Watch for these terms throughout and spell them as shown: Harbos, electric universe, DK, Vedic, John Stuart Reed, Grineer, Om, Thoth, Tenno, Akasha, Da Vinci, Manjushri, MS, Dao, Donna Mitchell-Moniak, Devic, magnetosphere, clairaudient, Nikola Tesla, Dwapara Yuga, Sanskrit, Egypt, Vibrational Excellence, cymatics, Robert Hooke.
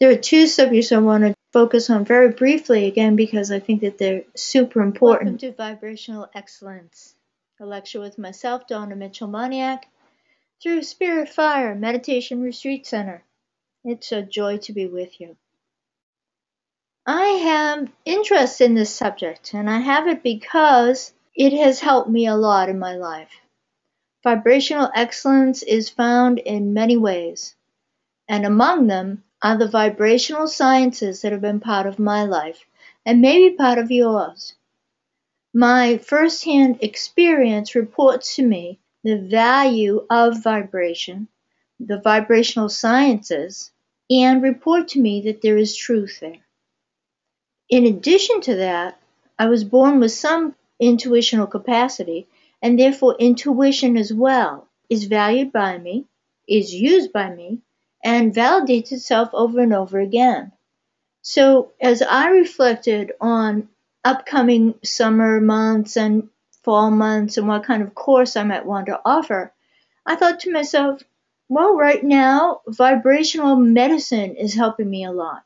There are two subjects I want to focus on very briefly, again, because I think that they're super important. Welcome to Vibrational Excellence, a lecture with myself, Donna Mitchell-Moniak, through Spirit Fire Meditation Retreat Center. It's a joy to be with you. I have interest in this subject, and I have it because it has helped me a lot in my life. Vibrational excellence is found in many ways, and among them are the vibrational sciences that have been part of my life and maybe part of yours. My first-hand experience reports to me the value of vibration, the vibrational sciences, and report to me that there is truth there. In addition to that, I was born with some intuitional capacity, and therefore intuition as well is valued by me, is used by me, and validates itself over and over again. So as I reflected on upcoming summer months and fall months and what kind of course I might want to offer, I thought to myself, well, right now, vibrational medicine is helping me a lot.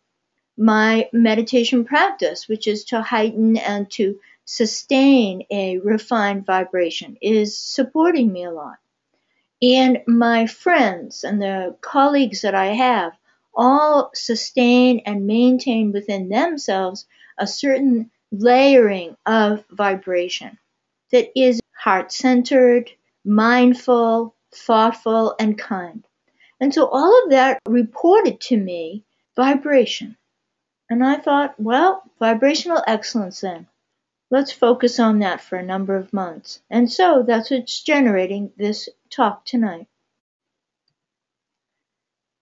My meditation practice, which is to heighten and to sustain a refined vibration, is supporting me a lot. And my friends and the colleagues that I have all sustain and maintain within themselves a certain layering of vibration that is heart-centered, mindful, thoughtful, and kind. And so all of that reported to me vibration. And I thought, well, vibrational excellence then. Let's focus on that for a number of months. And so that's what's generating this talk tonight.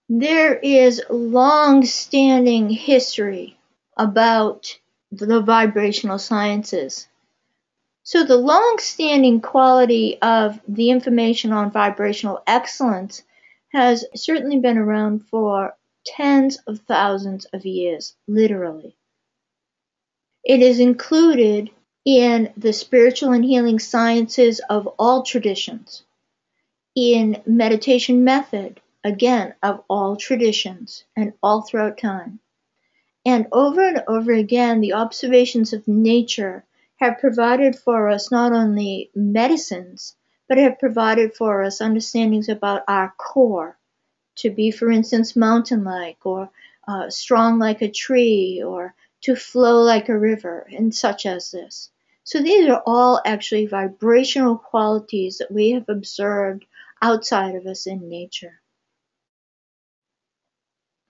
There is long-standing history about the vibrational sciences. So the long-standing quality of the information on vibrational excellence has certainly been around for tens of thousands of years, literally. It is included in the spiritual and healing sciences of all traditions, in meditation method, again, of all traditions and all throughout time. And over again, the observations of nature have provided for us not only medicines, but have provided for us understandings about our core, to be, for instance, mountain-like or strong like a tree, or to flow like a river, and such as this. So these are all actually vibrational qualities that we have observed outside of us in nature.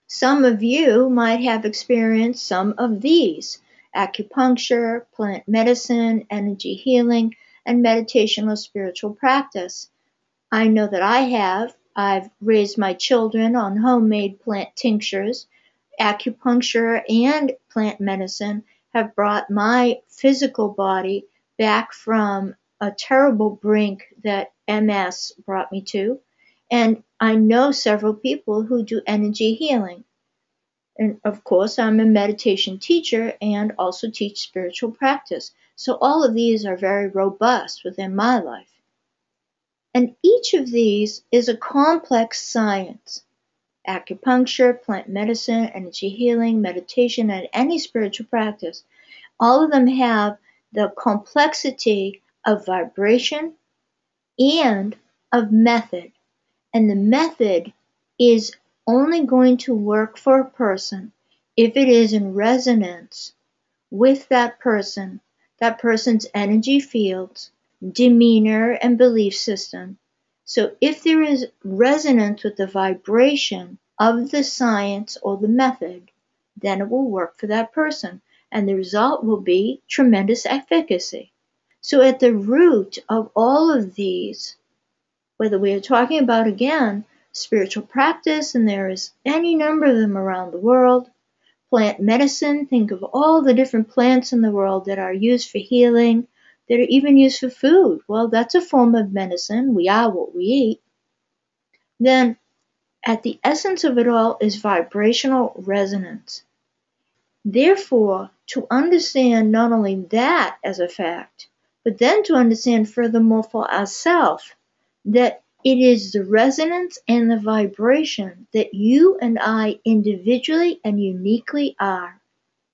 Some of you might have experienced some of these: acupuncture, plant medicine, energy healing, and meditation or spiritual practice. I know that I have. I've raised my children on homemade plant tinctures. Acupuncture and plant medicine have brought my physical body back from a terrible brink that MS brought me to, and I know several people who do energy healing. And of course, I'm a meditation teacher and also teach spiritual practice. So all of these are very robust within my life. And each of these is a complex science. Acupuncture, plant medicine, energy healing, meditation, and any spiritual practice, all of them have the complexity of vibration and of method. And the method is only going to work for a person if it is in resonance with that person's energy fields, demeanor, and belief system. So if there is resonance with the vibration of the science or the method, then it will work for that person, and the result will be tremendous efficacy. So at the root of all of these, whether we are talking about, again, spiritual practice, and there is any number of them around the world, plant medicine, think of all the different plants in the world that are used for healing, that are even used for food. Well, that's a form of medicine. We are what we eat. Then, at the essence of it all is vibrational resonance. Therefore, to understand not only that as a fact, but then to understand furthermore for ourselves that It is the resonance and the vibration that you and I individually and uniquely are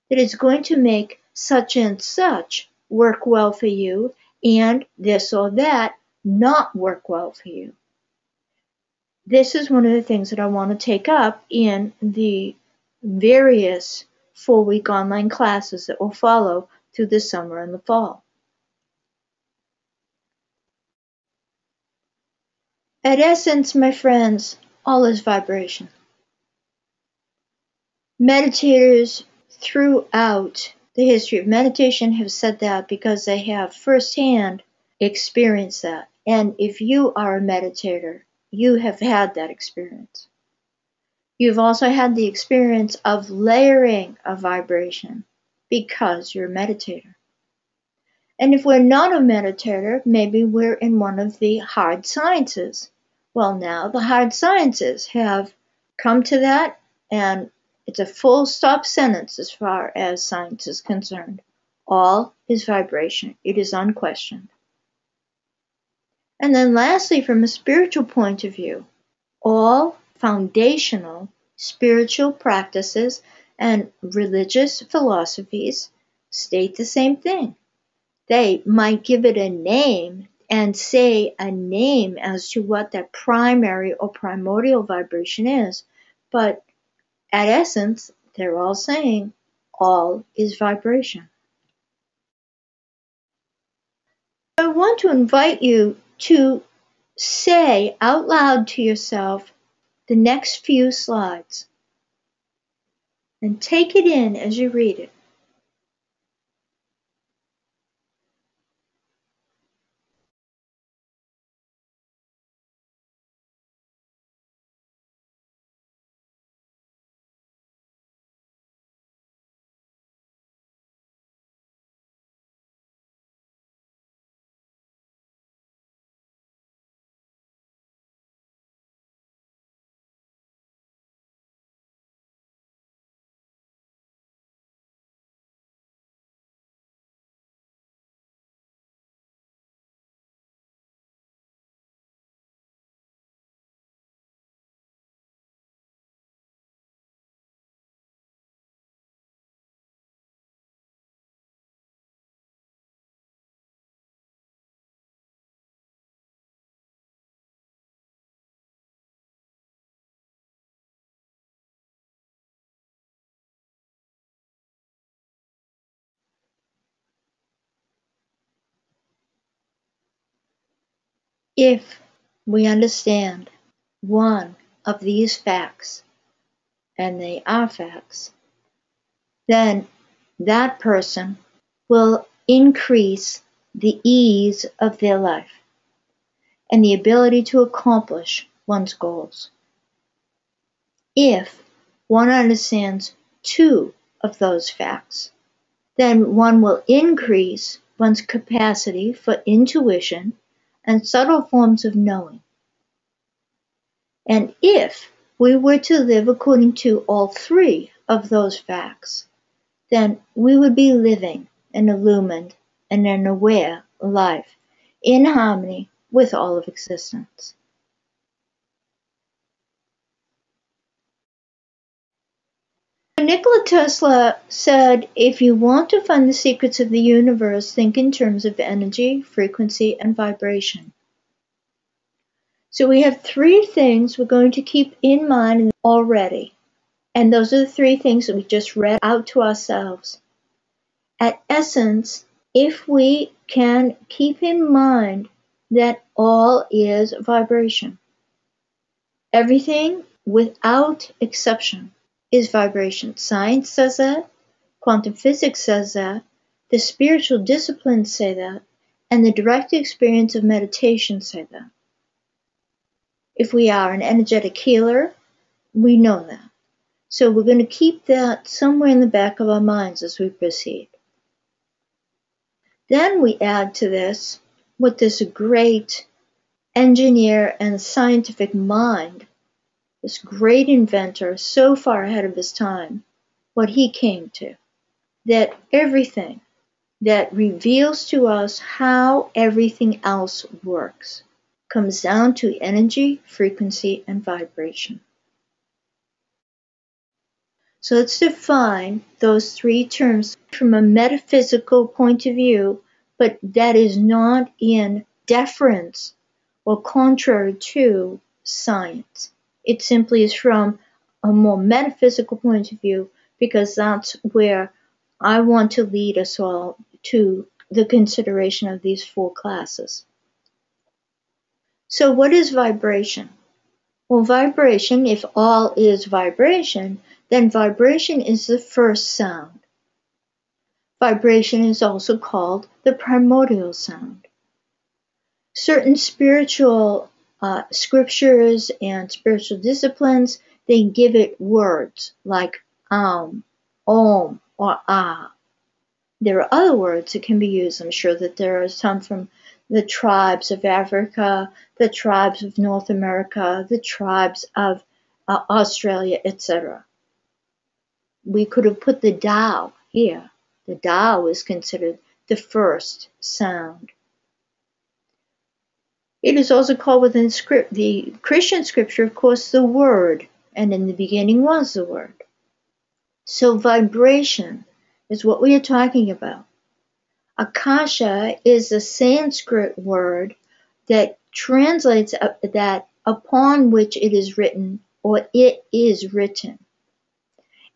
that is going to make such and such work well for you and this or that not work well for you. This is one of the things that I want to take up in the various 4-week online classes that will follow through the summer and the fall. At essence, my friends, all is vibration. Meditators throughout the history of meditation have said that because they have firsthand experienced that. And if you are a meditator, you have had that experience. You've also had the experience of layering a vibration because you're a meditator. And if we're not a meditator, maybe we're in one of the hard sciences. Well, now the hard sciences have come to that, and it's a full stop sentence as far as science is concerned. All is vibration. It is unquestioned. And then lastly, from a spiritual point of view, all foundational spiritual practices and religious philosophies state the same thing. They might give it a name and say a name as to what that primary or primordial vibration is, but at essence, they're all saying all is vibration. I want to invite you to say out loud to yourself the next few slides and take it in as you read it. If we understand one of these facts, and they are facts, then that person will increase the ease of their life and the ability to accomplish one's goals. If one understands two of those facts, then one will increase one's capacity for intuition and subtle forms of knowing. And if we were to live according to all three of those facts, then we would be living an illumined and an aware life in harmony with all of existence. Nikola Tesla said, if you want to find the secrets of the universe, think in terms of energy, frequency, and vibration. So we have three things we're going to keep in mind already. And those are the three things that we just read out to ourselves. At essence, if we can keep in mind that all is vibration, everything without exception is vibration. Science says that, quantum physics says that, the spiritual disciplines say that, and the direct experience of meditation say that. If we are an energetic healer, we know that. So we're going to keep that somewhere in the back of our minds as we proceed. Then we add to this what this great engineer and scientific mind, this great inventor, so far ahead of his time, what he came to, that everything that reveals to us how everything else works, comes down to energy, frequency, and vibration. So let's define those three terms from a metaphysical point of view, but that is not in deference or contrary to science. It simply is from a more metaphysical point of view, because that's where I want to lead us all to the consideration of these four classes. So what is vibration? Well, vibration, if all is vibration, then vibration is the first sound. Vibration is also called the primordial sound. Certain spiritual scriptures and spiritual disciplines, they give it words like Om, Om, or Ah. There are other words that can be used. I'm sure that there are some from the tribes of Africa, the tribes of North America, the tribes of Australia, etc. We could have put the Dao here. The Dao is considered the first sound. It is also called within the Christian scripture, of course, the Word, and in the beginning was the Word. So vibration is what we are talking about. Akasha is a Sanskrit word that translates that upon which it is written, or it is written.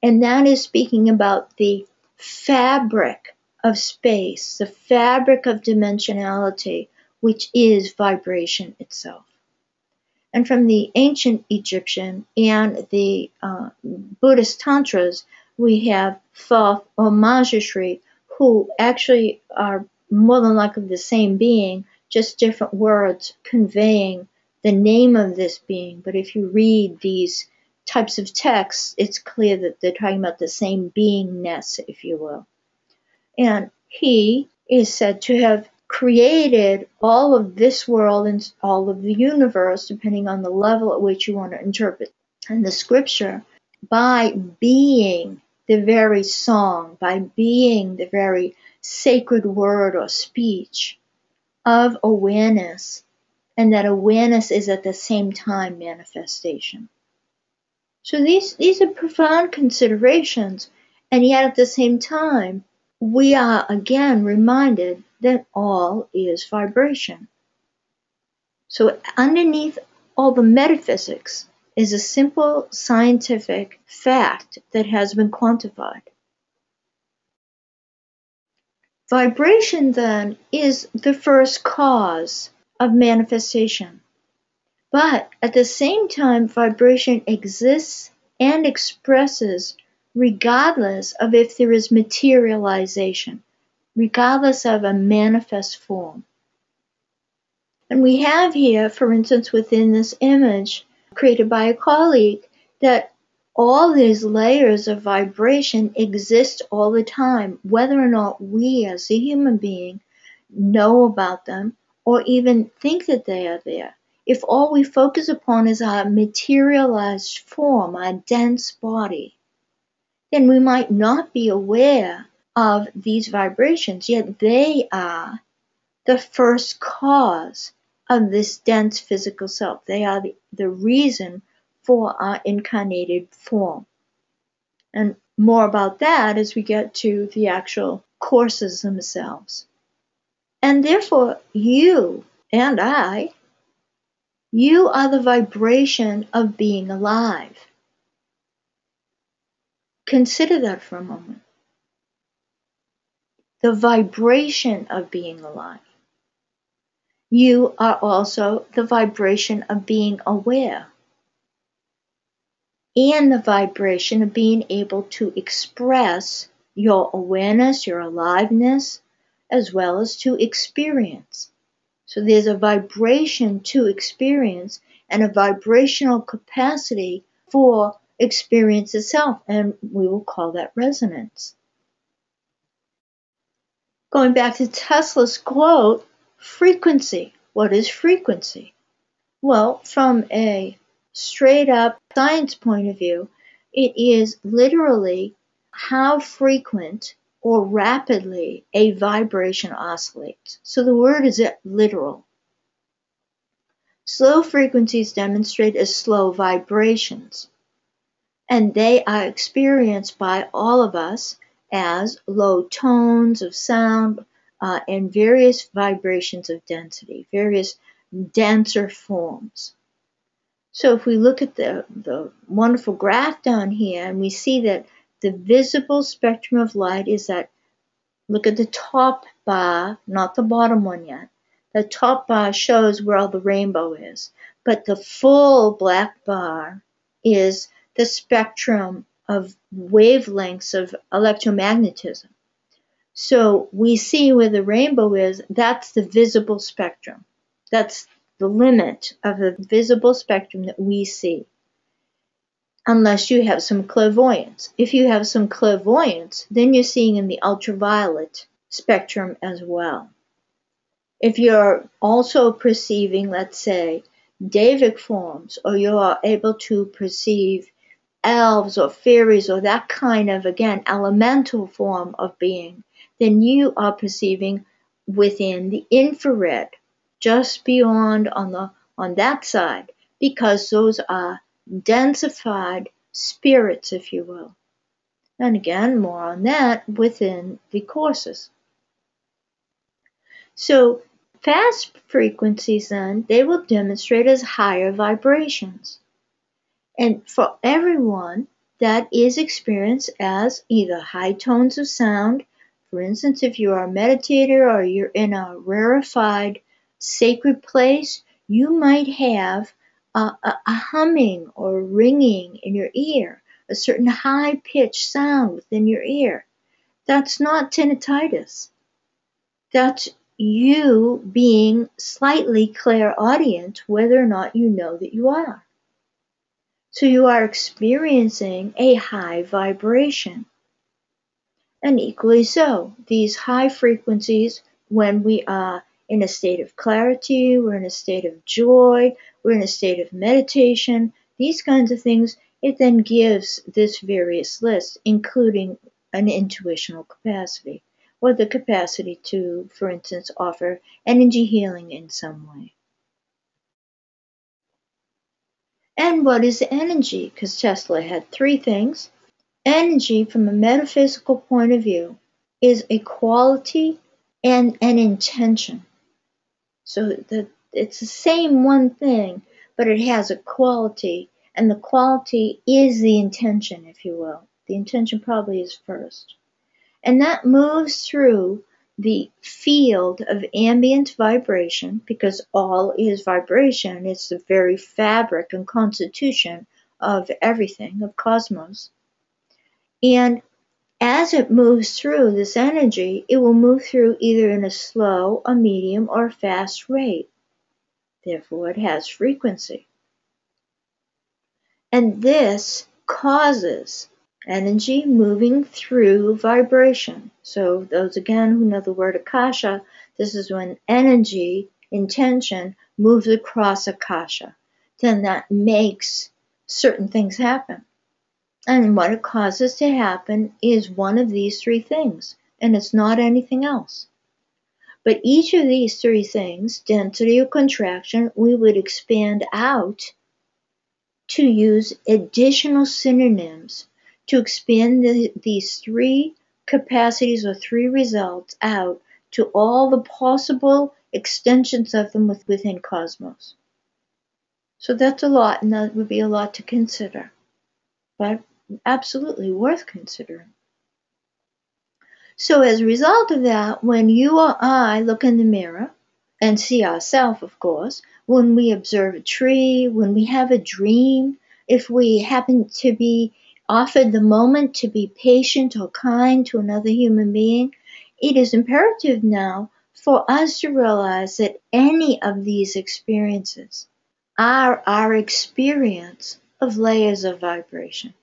And that is speaking about the fabric of space, the fabric of dimensionality, which is vibration itself. And from the ancient Egyptian and the Buddhist tantras, we have Thoth or Manjushri, who actually are more than likely the same being, just different words conveying the name of this being. But if you read these types of texts, it's clear that they're talking about the same beingness, if you will. And he is said to have created all of this world and all of the universe, depending on the level at which you want to interpret and the scripture, by being the very song, by being the very sacred word or speech of awareness, and that awareness is at the same time manifestation. So these are profound considerations, and yet at the same time, we are again reminded that all is vibration. So underneath all the metaphysics is a simple scientific fact that has been quantified. Vibration, then, is the first cause of manifestation. But at the same time, vibration exists and expresses regardless of if there is materialization, regardless of a manifest form. And we have here, for instance, within this image created by a colleague, that all these layers of vibration exist all the time, whether or not we as a human being know about them or even think that they are there. If all we focus upon is our materialized form, our dense body, then we might not be aware of these vibrations, yet they are the first cause of this dense physical self. They are the reason for our incarnated form. And more about that as we get to the actual courses themselves. And therefore, you and I, you are the vibration of being alive. Consider that for a moment. The vibration of being alive. You are also the vibration of being aware and the vibration of being able to express your awareness, your aliveness, as well as to experience. So there's a vibration to experience and a vibrational capacity for experience itself, and we will call that resonance. Going back to Tesla's quote, frequency. What is frequency? Well, from a straight-up science point of view, it is literally how frequent or rapidly a vibration oscillates. So the word is literal. Slow frequencies demonstrate as slow vibrations, and they are experienced by all of us as low tones of sound and various vibrations of density, various denser forms. So if we look at the wonderful graph down here, and we see that the visible spectrum of light is that, look at the top bar, not the bottom one yet. The top bar shows where all the rainbow is, but the full black bar is the spectrum of wavelengths of electromagnetism. So we see where the rainbow is, that's the visible spectrum. That's the limit of the visible spectrum that we see, unless you have some clairvoyance. If you have some clairvoyance, then you're seeing in the ultraviolet spectrum as well. If you're also perceiving, let's say, Devic forms, or you are able to perceive elves or fairies or that kind of, again, elemental form of being, then you are perceiving within the infrared, just beyond on that side, because those are densified spirits, if you will. And again, more on that within the courses. So fast frequencies, then, they will demonstrate as higher vibrations. And for everyone, that is experienced as either high tones of sound. For instance, if you are a meditator or you're in a rarefied sacred place, you might have a humming or ringing in your ear, a certain high-pitched sound within your ear. That's not tinnitus. That's you being slightly clairaudient, whether or not you know that you are. So you are experiencing a high vibration. And equally so, these high frequencies, when we are in a state of clarity, we're in a state of joy, we're in a state of meditation, these kinds of things, it then gives this various list, including an intuitional capacity, or the capacity to, for instance, offer energy healing in some way. And what is energy? Because Tesla had three things. Energy, from a metaphysical point of view, is a quality and an intention. So it's the same one thing, but it has a quality, and the quality is the intention, if you will. The intention probably is first. And that moves through the field of ambient vibration, because all is vibration. It's the very fabric and constitution of everything, of cosmos. And as it moves through this energy, it will move through either in a slow, a medium, or a fast rate. Therefore, it has frequency. And this causes energy moving through vibration. So those, again, who know the word Akasha, this is when energy, intention, moves across Akasha. Then that makes certain things happen. And what it causes to happen is one of these three things, and it's not anything else. But each of these three things, density or contraction, we would expand out to use additional synonyms to expand these three capacities or three results out to all the possible extensions of them within cosmos. So that's a lot, and that would be a lot to consider, but absolutely worth considering. So as a result of that, when you or I look in the mirror and see ourselves, of course, when we observe a tree, when we have a dream, if we happen to be offered the moment to be patient or kind to another human being, it is imperative now for us to realize that any of these experiences are our experience of layers of vibration.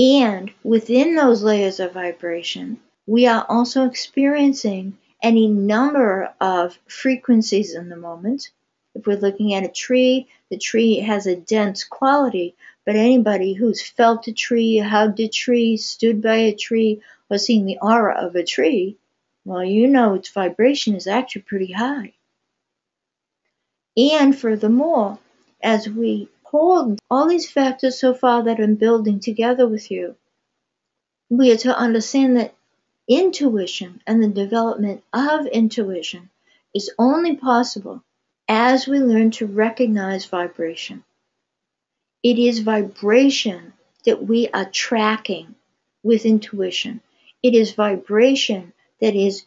And within those layers of vibration, we are also experiencing any number of frequencies in the moment. If we're looking at a tree, the tree has a dense quality. But anybody who's felt a tree, hugged a tree, stood by a tree, or seen the aura of a tree, well, you know its vibration is actually pretty high. And furthermore, as we hold all these factors so far that I'm building together with you, we are to understand that intuition and the development of intuition is only possible as we learn to recognize vibration. It is vibration that we are tracking with intuition. It is vibration that is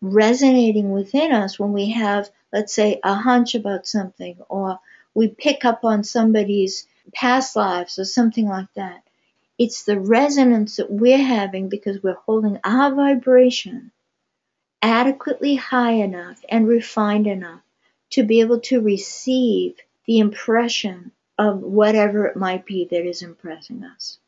resonating within us when we have, let's say, a hunch about something, or we pick up on somebody's past lives or something like that. It's the resonance that we're having because we're holding our vibration adequately high enough and refined enough to be able to receive the impression of whatever it might be that is impressing us.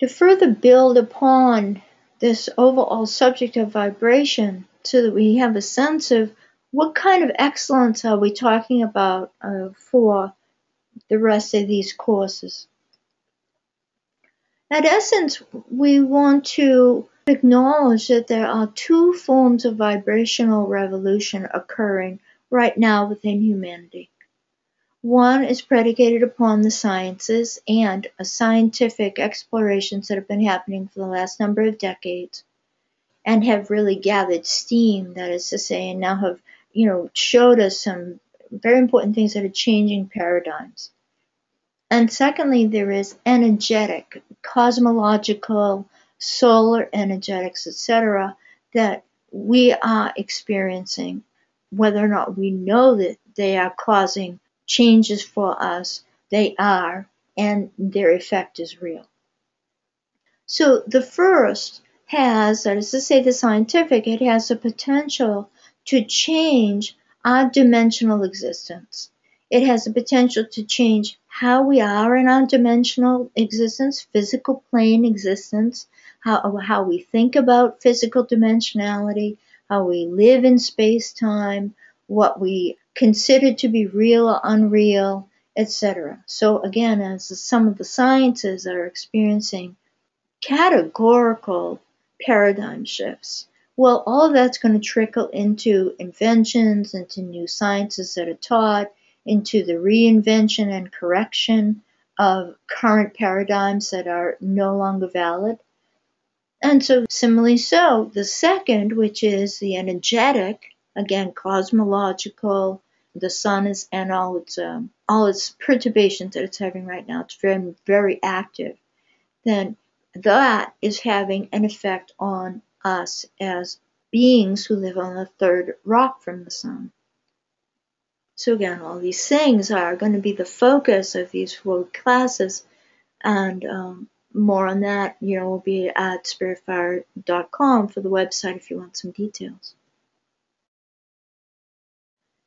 To further build upon this overall subject of vibration so that we have a sense of what kind of excellence are we talking about for the rest of these courses. At essence, we want to acknowledge that there are two forms of vibrational revolution occurring right now within humanity. One is predicated upon the sciences and scientific explorations that have been happening for the last number of decades and have really gathered steam, that is to say, and now have, you know, showed us some very important things that are changing paradigms. And secondly, there is energetic, cosmological, solar energetics, etc., that we are experiencing, whether or not we know that they are causing changes for us. They are, and their effect is real. So the first has, that is to say, the scientific, it has the potential to change our dimensional existence. It has the potential to change how we are in our dimensional existence, physical plane existence, how we think about physical dimensionality, how we live in space-time, what we considered to be real or unreal, etc. So again, as some of the sciences are experiencing categorical paradigm shifts, well, all of that's going to trickle into inventions, into new sciences that are taught, into the reinvention and correction of current paradigms that are no longer valid. And so similarly so, the second, which is the energetic, again, cosmological, the sun is, and all its perturbations that it's having right now, it's very, very active, then that is having an effect on us as beings who live on the third rock from the sun. So again, all these things are going to be the focus of these 4 classes, and more on that, you know, will be at spiritfire.com for the website if you want some details.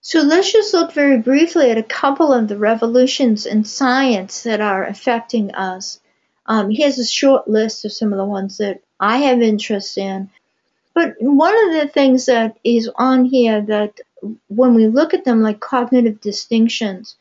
So let's just look very briefly at a couple of the revolutions in science that are affecting us. Here's a short list of some of the ones that I have interest in. But one of the things that is on here that when we look at them like cognitive distinctions,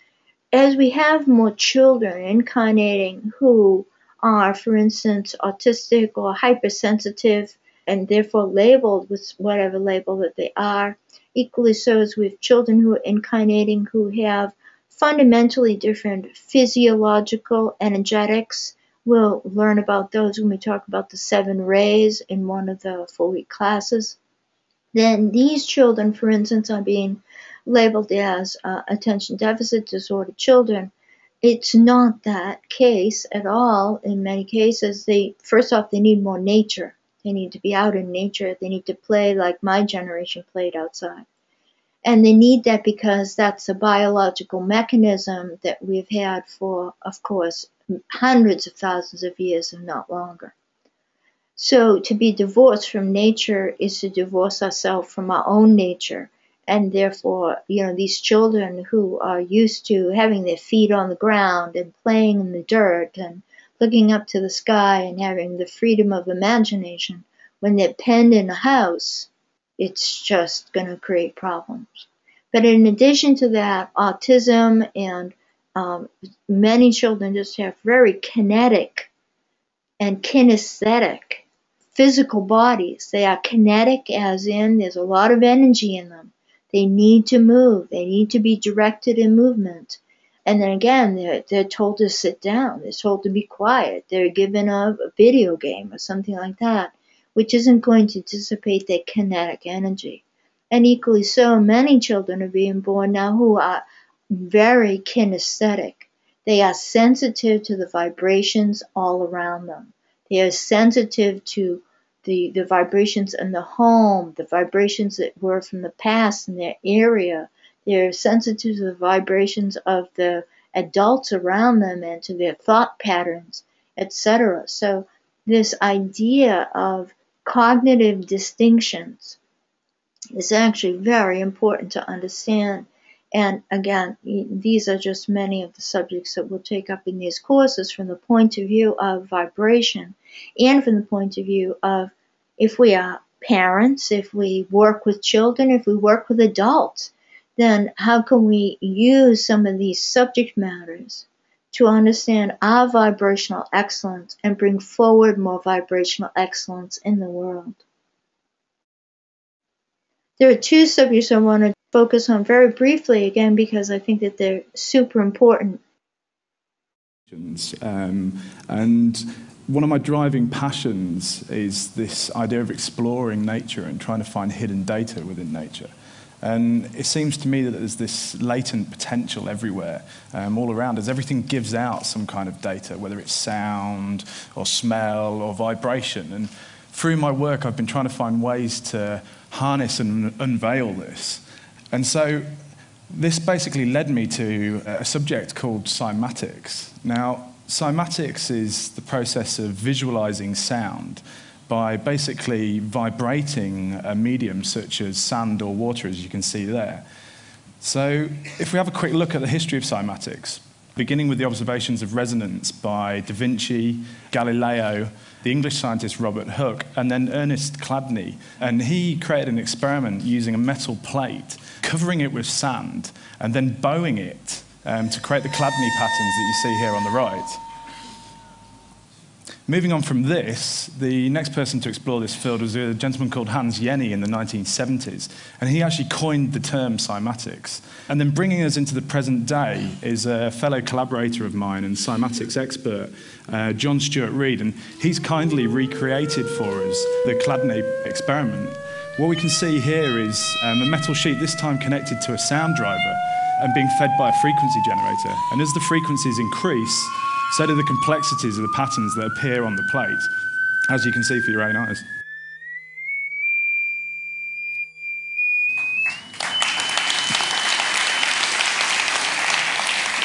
as we have more children incarnating who are, for instance, autistic or hypersensitive and therefore labeled with whatever label that they are, equally so as with children who are incarnating who have fundamentally different physiological energetics. We'll learn about those when we talk about the 7 rays in one of the 4-week classes. Then these children, for instance, are being labeled as attention deficit disorder children. It's not that case at all. In many cases, first off, they need more nature. They need to be out in nature. They need to play like my generation played outside. And they need that because that's a biological mechanism that we've had for, of course, hundreds of thousands of years, if not longer. So to be divorced from nature is to divorce ourselves from our own nature. And therefore, you know, these children who are used to having their feet on the ground and playing in the dirt and looking up to the sky and having the freedom of imagination, when they're penned in a house, it's just going to create problems. But in addition to that, autism and many children just have very kinetic and kinesthetic physical bodies. They are kinetic, as in there's a lot of energy in them. They need to move. They need to be directed in movement. And then again, they're told to sit down. They're told to be quiet. They're given a video game or something like that, which isn't going to dissipate their kinetic energy. And equally so, many children are being born now who are very kinesthetic. They are sensitive to the vibrations all around them. They are sensitive to the vibrations in the home, the vibrations that were from the past in their area. They're sensitive to the vibrations of the adults around them and to their thought patterns, etc. So this idea of cognitive distinctions is actually very important to understand. And again, these are just many of the subjects that we'll take up in these courses from the point of view of vibration and from the point of view of if we are parents, if we work with children, if we work with adults, then how can we use some of these subject matters to understand our vibrational excellence and bring forward more vibrational excellence in the world? There are two subjects I want to focus on very briefly, again, because I think that they're super important. And one of my driving passions is this idea of exploring nature and trying to find hidden data within nature. And it seems to me that there's this latent potential everywhere, all around us. Everything gives out some kind of data, whether it's sound or smell or vibration. And through my work, I've been trying to find ways to harness and unveil this. And so this basically led me to a subject called cymatics. Now, cymatics is the process of visualizing sound by basically vibrating a medium such as sand or water, as you can see there. So if we have a quick look at the history of cymatics, beginning with the observations of resonance by Da Vinci, Galileo, the English scientist Robert Hooke, and then Ernest Chladni. And he created an experiment using a metal plate, covering it with sand, and then bowing it to create the Chladni patterns that you see here on the right. Moving on from this, the next person to explore this field was a gentleman called Hans Jenny in the 1970s, and he actually coined the term cymatics. And then bringing us into the present day is a fellow collaborator of mine and cymatics expert, John Stuart Reed, and he's kindly recreated for us the Chladni experiment. What we can see here is a metal sheet, this time connected to a sound driver and being fed by a frequency generator. And as the frequencies increase, so do the complexities of the patterns that appear on the plate, as you can see for your own eyes.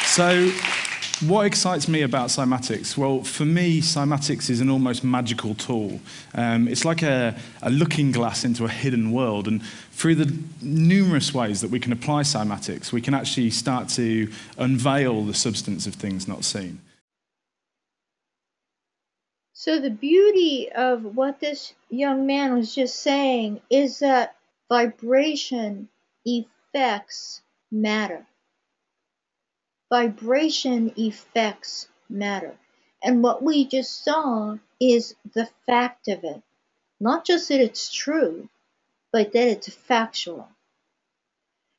So, what excites me about cymatics? Well, for me, cymatics is an almost magical tool. It's like a looking glass into a hidden world, and through the numerous ways that we can apply cymatics, we can actually start to unveil the substance of things not seen. So the beauty of what this young man was just saying is that vibration affects matter. Vibration affects matter. And what we just saw is the fact of it. Not just that it's true, but that it's factual.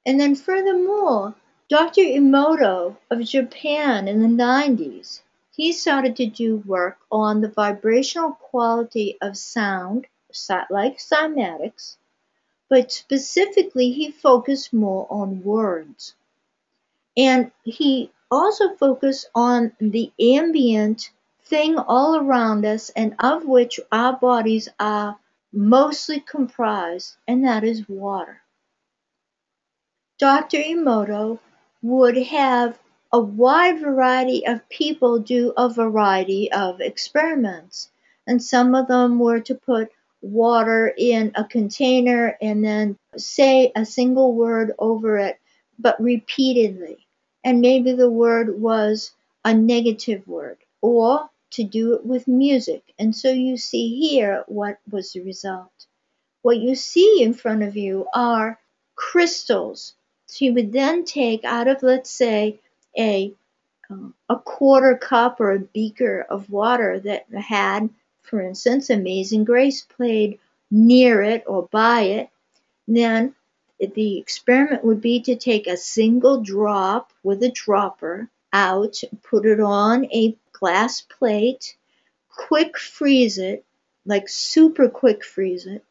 And then furthermore, Dr. Emoto of Japan in the 90s, he started to do work on the vibrational quality of sound, like cymatics, but specifically he focused more on words. And he also focused on the ambient thing all around us and of which our bodies are mostly comprised, and that is water. Dr. Emoto would have a wide variety of people do a variety of experiments. And some of them were to put water in a container and then say a single word over it, but repeatedly. And maybe the word was a negative word, or to do it with music. And so you see here what was the result. What you see in front of you are crystals So you would then take out of, let's say, a quarter cup or a beaker of water that had, for instance, Amazing Grace played near it or by it. Then the experiment would be to take a single drop with a dropper out, put it on a glass plate, quick freeze it, like super quick freeze it,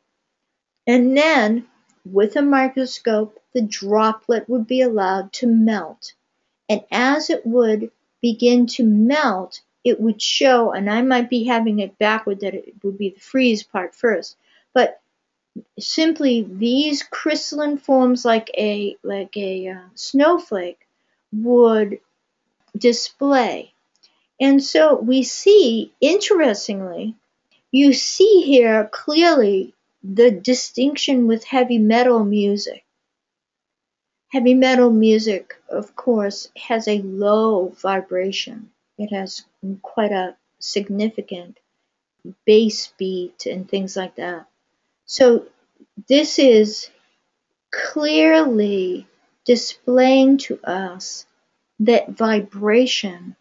and then with a microscope the droplet would be allowed to melt. And as it would begin to melt, it would show, and I might be having it backward that it would be the freeze part first, but simply these crystalline forms like a snowflake would display. And so we see, interestingly, you see here clearly the distinction with heavy metal music. Heavy metal music, of course, has a low vibration. It has quite a significant bass beat and things like that. So this is clearly displaying to us that vibration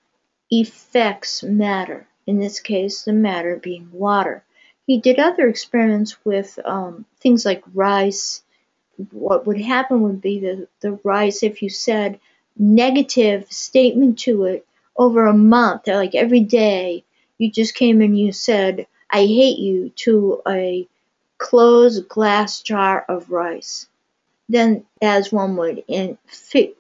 affects matter, in this case the matter being water. He did other experiments with things like rice. What would happen would be the rice, if you said negative statement to it over a month, like every day you just came and you said I hate you to a closed glass jar of rice, then as one would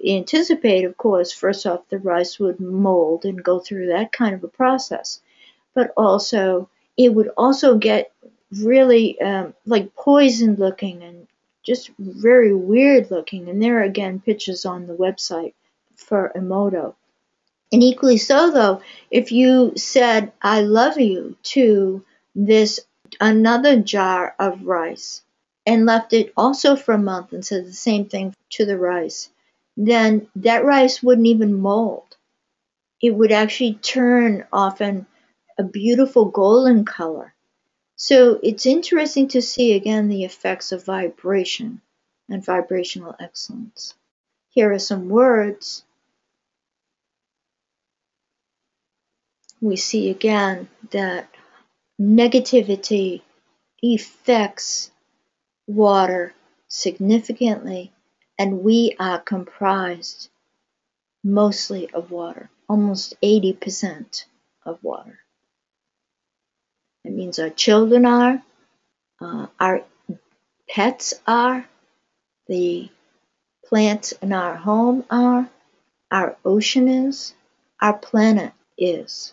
anticipate, of course, first off, the rice would mold and go through that kind of a process. But also, it would also get really like poisoned looking and just very weird looking. And there are, again, pictures on the website for Emoto. And equally so, though, if you said, I love you, to this another jar of rice, and left it also for a month and said the same thing to the rice, then that rice wouldn't even mold. It would actually turn often a beautiful golden color. So it's interesting to see, again, the effects of vibration and vibrational excellence. Here are some words. We see, again, that negativity affects water significantly, and we are comprised mostly of water, almost 80% of water. That means our children are, our pets are, the plants in our home are, our ocean is, our planet is.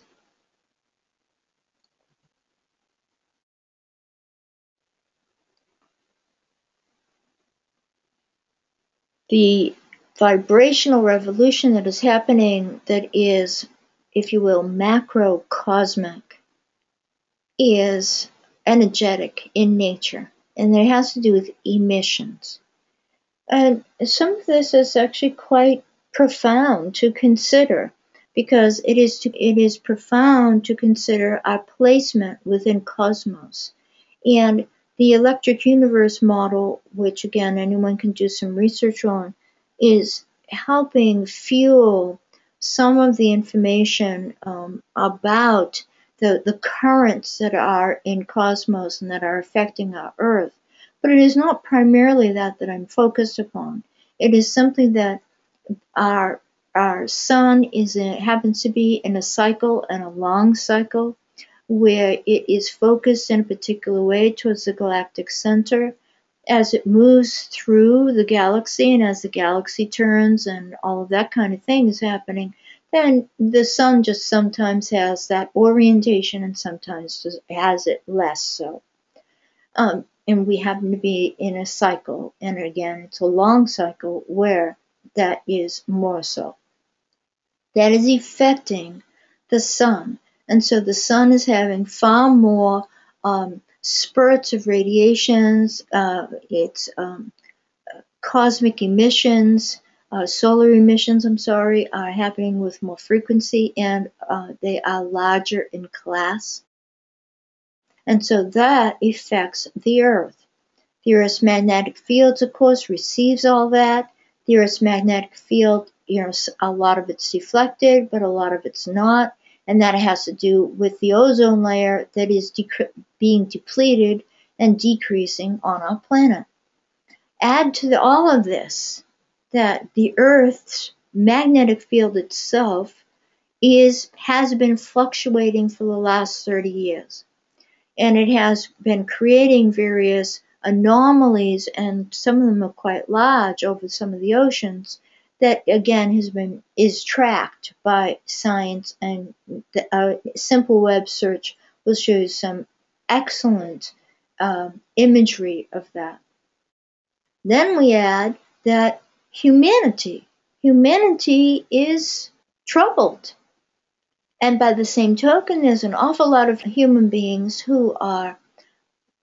The vibrational revolution that is happening, that is, if you will, macrocosmic, is energetic in nature, and it has to do with emissions. And some of this is actually quite profound to consider, because it is profound to consider our placement within cosmos. And the electric universe model, which again anyone can do some research on, is helping fuel some of the information about the currents that are in cosmos and that are affecting our Earth. But it is not primarily that I'm focused upon. It is simply that our sun happens to be in a cycle, and a long cycle, where it is focused in a particular way towards the galactic center. As it moves through the galaxy, and as the galaxy turns and all of that kind of thing is happening, then the sun just sometimes has that orientation and sometimes just has it less so. And we happen to be in a cycle, and again, it's a long cycle where that is more so. That is affecting the sun. And so the sun is having far more spurts of radiations, its cosmic emissions, solar emissions, I'm sorry, are happening with more frequency, and they are larger in class. And so that affects the Earth. The Earth's magnetic fields, of course, receives all that. There is magnetic field. You know, a lot of it's deflected, but a lot of it's not. And that has to do with the ozone layer that is being depleted and decreasing on our planet. Add to all of this that the Earth's magnetic field itself has been fluctuating for the last 30 years. And it has been creating various anomalies, and some of them are quite large over some of the oceans, that again is tracked by science, and a simple web search will show you some excellent imagery of that. Then we add that humanity is troubled. And by the same token, there's an awful lot of human beings who are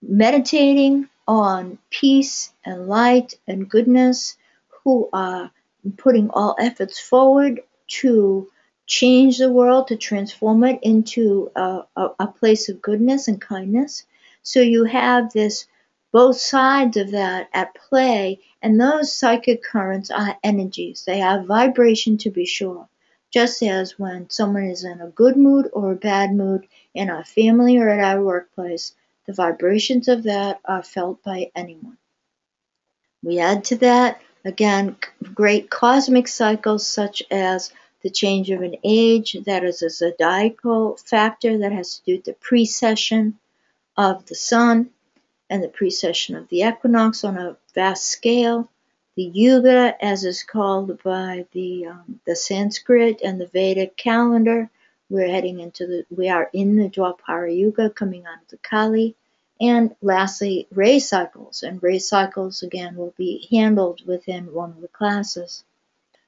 meditating on peace and light and goodness, who are putting all efforts forward to change the world, to transform it into a place of goodness and kindness. So you have this, both sides of that at play, and those psychic currents are energies. They are vibration, to be sure. Just as when someone is in a good mood or a bad mood in our family or at our workplace, the vibrations of that are felt by anyone. We add to that, again, great cosmic cycles such as the change of an age, that is a zodiacal factor that has to do with the precession of the sun and the precession of the equinox on a vast scale. The Yuga, as is called by the Sanskrit and the Vedic calendar, we are in the Dwapara Yuga, coming out of the Kali. And lastly, ray cycles. And ray cycles, again, will be handled within one of the classes.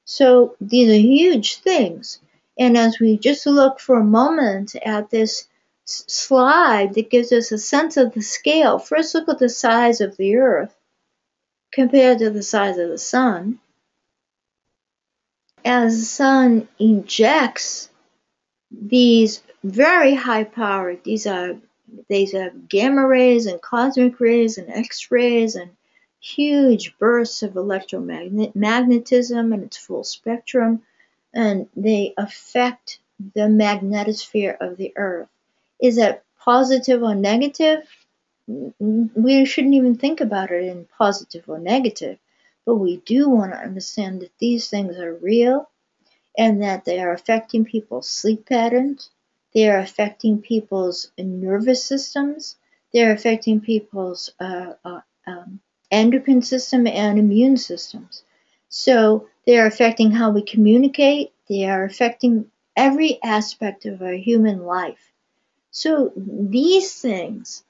So these are huge things. And as we just look for a moment at this slide that gives us a sense of the scale, first look at the size of the Earth compared to the size of the Sun. As the Sun ejects these very high power, these are gamma rays and cosmic rays and X-rays and huge bursts of electromagnetism in its full spectrum, and they affect the magnetosphere of the Earth. Is that positive or negative? We shouldn't even think about it in positive or negative, but we do want to understand that these things are real and that they are affecting people's sleep patterns. They are affecting people's nervous systems. They are affecting people's endocrine system and immune systems. So they are affecting how we communicate. They are affecting every aspect of our human life. So these things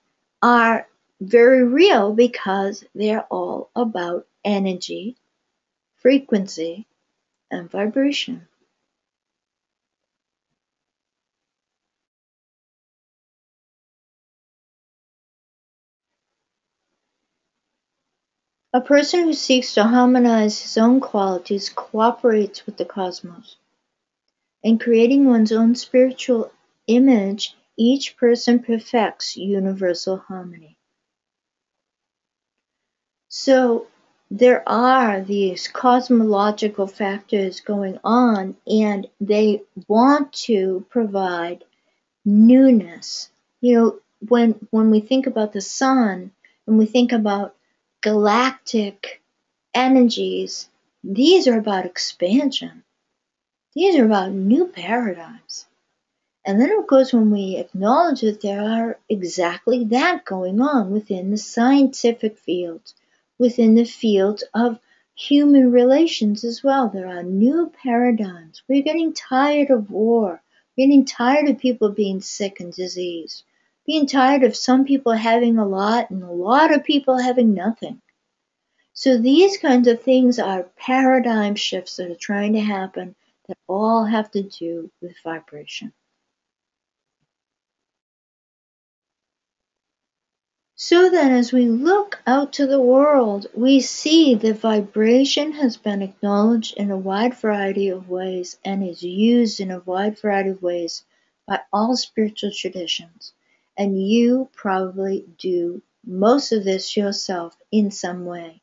are very real because they're all about energy, frequency, and vibration. A person who seeks to harmonize his own qualities cooperates with the cosmos. In creating one's own spiritual image, each person perfects universal harmony. So there are these cosmological factors going on, and they want to provide newness. You know, when we think about the sun and we think about galactic energies, these are about expansion. These are about new paradigms. And then, of course, when we acknowledge that there are exactly that going on within the scientific field, within the field of human relations as well, there are new paradigms. We're getting tired of war. We're getting tired of people being sick and diseased. Being tired of some people having a lot and a lot of people having nothing. So these kinds of things are paradigm shifts that are trying to happen that all have to do with vibration. So then, as we look out to the world, we see that vibration has been acknowledged in a wide variety of ways and is used in a wide variety of ways by all spiritual traditions. And you probably do most of this yourself in some way.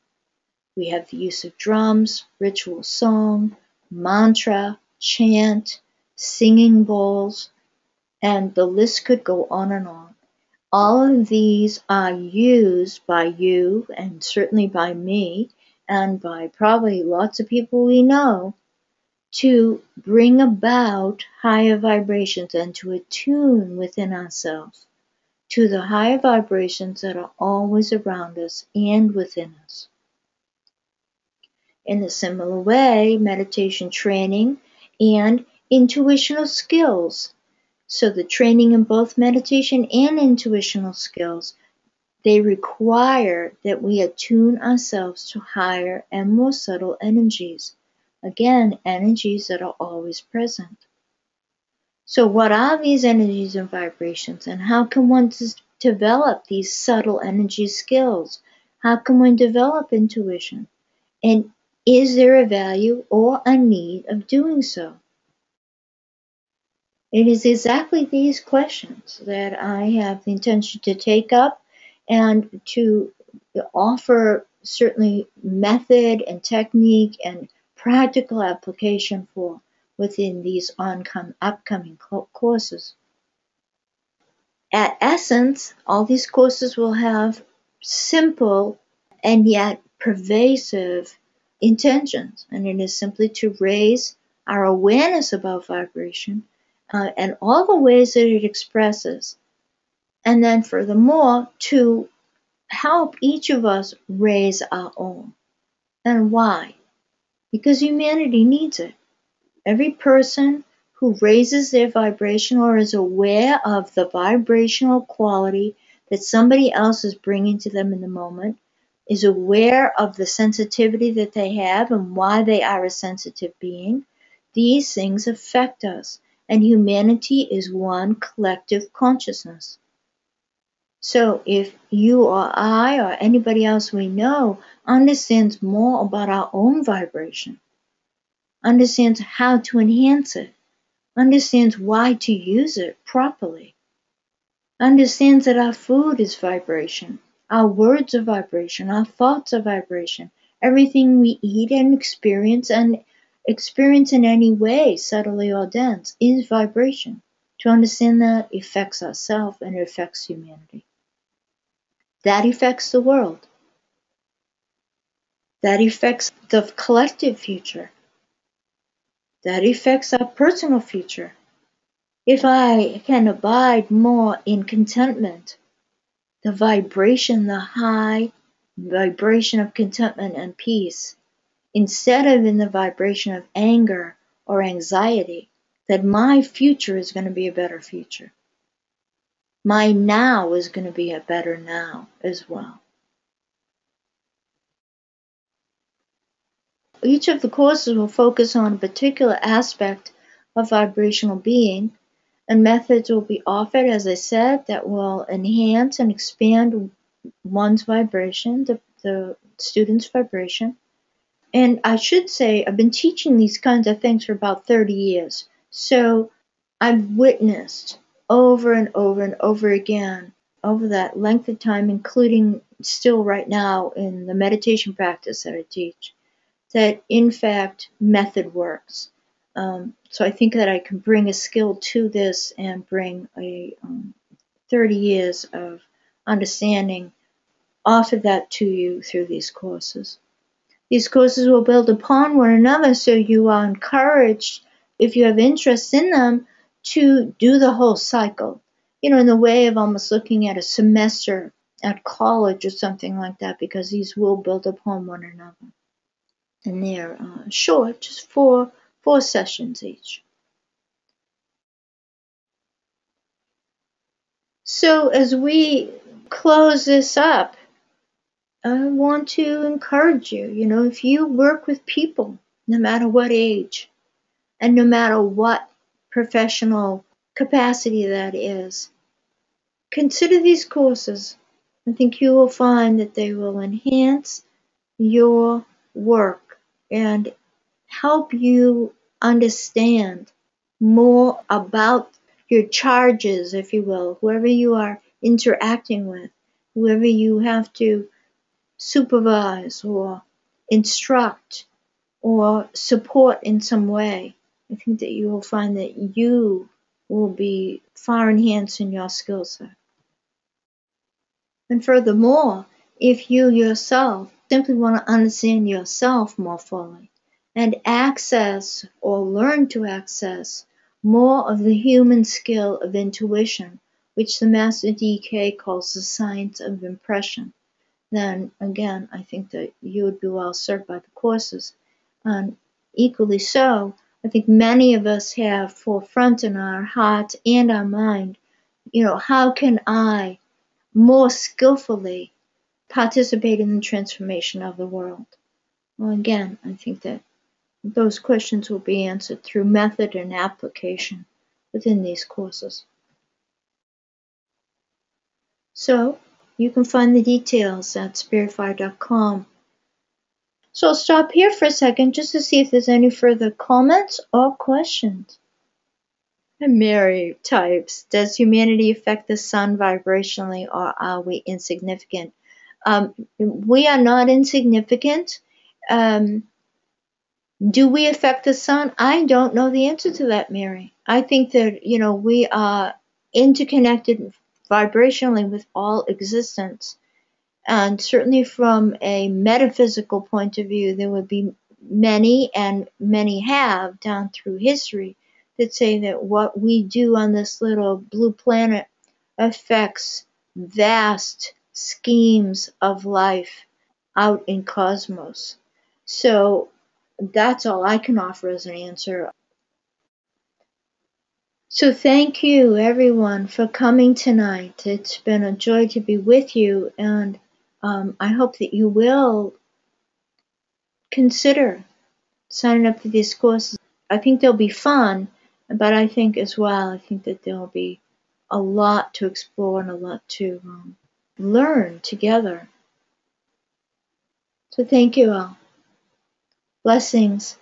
We have the use of drums, ritual song, mantra, chant, singing bowls, and the list could go on and on. All of these are used by you, and certainly by me, and by probably lots of people we know, to bring about higher vibrations and to attune within ourselves to the higher vibrations that are always around us and within us. In a similar way, meditation training and intuitional skills. So the training in both meditation and intuitional skills, they require that we attune ourselves to higher and more subtle energies. Again, energies that are always present. So what are these energies and vibrations, and how can one develop these subtle energy skills? How can one develop intuition? And is there a value or a need of doing so? It is exactly these questions that I have the intention to take up and to offer certainly method and technique and practical application for within these upcoming courses. At essence, all these courses will have simple and yet pervasive intentions, and it is simply to raise our awareness about vibration and all the ways that it expresses, and then furthermore to help each of us raise our own. And why? Because humanity needs it. Every person who raises their vibration or is aware of the vibrational quality that somebody else is bringing to them in the moment, is aware of the sensitivity that they have and why they are a sensitive being, these things affect us. And humanity is one collective consciousness. So if you or I or anybody else we know understands more about our own vibration, understands how to enhance it, understands why to use it properly, understands that our food is vibration, our words are vibration, our thoughts are vibration, everything we eat and experience in any way, subtly or dense, is vibration. To understand that affects ourselves and it affects humanity. That affects the world. That affects the collective future. That affects our personal future. If I can abide more in contentment, the vibration, the high vibration of contentment and peace, instead of in the vibration of anger or anxiety, that my future is going to be a better future. My now is going to be a better now as well. Each of the courses will focus on a particular aspect of vibrational being, and methods will be offered, as I said, that will enhance and expand one's vibration, the student's vibration. And I should say, I've been teaching these kinds of things for about 30 years. So I've witnessed over and over and over again over that length of time, including still right now in the meditation practice that I teach, that in fact method works. So I think that I can bring a skill to this and bring a 30 years of understanding, offer that to you through these courses. These courses will build upon one another, so you are encouraged, if you have interest in them, to do the whole cycle. You know, in the way of almost looking at a semester at college or something like that, because these will build upon one another. And they're short, just four sessions each. So as we close this up, I want to encourage you, you know, if you work with people, no matter what age, and no matter what professional capacity that is, consider these courses. I think you will find that they will enhance your work and help you understand more about your charges, if you will, whoever you are interacting with, whoever you have to supervise or instruct or support in some way, I think that you will find that you will be far enhanced in your skill set. And furthermore, if you yourself simply want to understand yourself more fully and access or learn to access more of the human skill of intuition, which the Master DK calls the science of impression, then again, I think that you would be well served by the courses. And equally so, I think many of us have forefront in our heart and our mind, how can I more skillfully participate in the transformation of the world? Well, again, I think that those questions will be answered through method and application within these courses. So, you can find the details at spiritfire.com. So I'll stop here for a second just to see if there's any further comments or questions. And Mary types, does humanity affect the sun vibrationally, or are we insignificant? We are not insignificant. Do we affect the sun? I don't know the answer to that, Mary. I think that, we are interconnected vibrationally with all existence. And certainly from a metaphysical point of view, there would be many, and many have down through history, that say that what we do on this little blue planet affects vast schemes of life out in cosmos. So that's all I can offer as an answer. So thank you, everyone, for coming tonight. It's been a joy to be with you, and I hope that you will consider signing up for these courses. I think they'll be fun, but I think as well, I think that there'll be a lot to explore and a lot to learn together. So thank you all. Blessings.